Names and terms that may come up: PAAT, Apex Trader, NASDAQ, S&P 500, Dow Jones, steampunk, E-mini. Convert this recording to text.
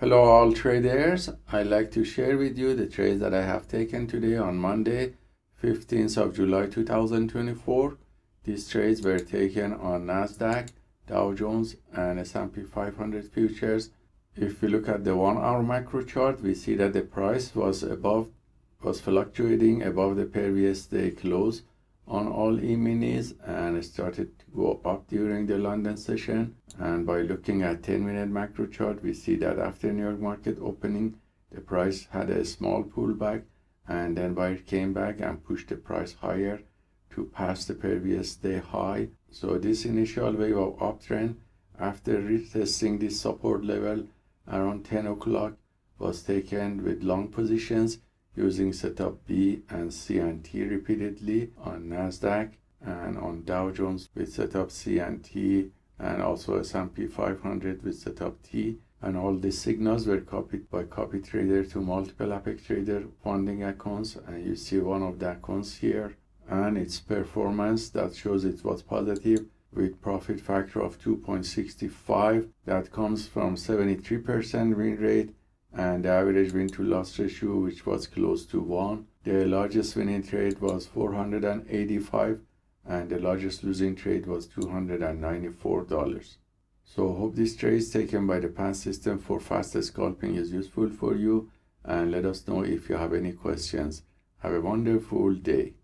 Hello all traders, I'd like to share with you the trades that I have taken today on Monday, 15th of July 2024. These trades were taken on NASDAQ, Dow Jones and S&P 500 futures. If we look at the 1 hour macro chart, we see that the price was fluctuating above the previous day close on all E-minis and it started to go up during the London session. And by looking at 10-minute macro chart, we see that after New York market opening, the price had a small pullback and then buyer came back and pushed the price higher to pass the previous day high. So this initial wave of uptrend after retesting this support level around 10 o'clock was taken with long positions using setup B and C and T repeatedly on NASDAQ and on Dow Jones with setup C and T, and also S&P 500 with setup T. And all these signals were copied by copy trader to multiple Apex Trader funding accounts, and you see one of the accounts here and its performance that shows it was positive with profit factor of 2.65 that comes from 73% win rate and the average win to loss ratio which was close to 1. The largest winning trade was 485 and the largest losing trade was $294. So hope these trades taken by the PAAT system for faster scalping is useful for you, and let us know if you have any questions. Have a wonderful day.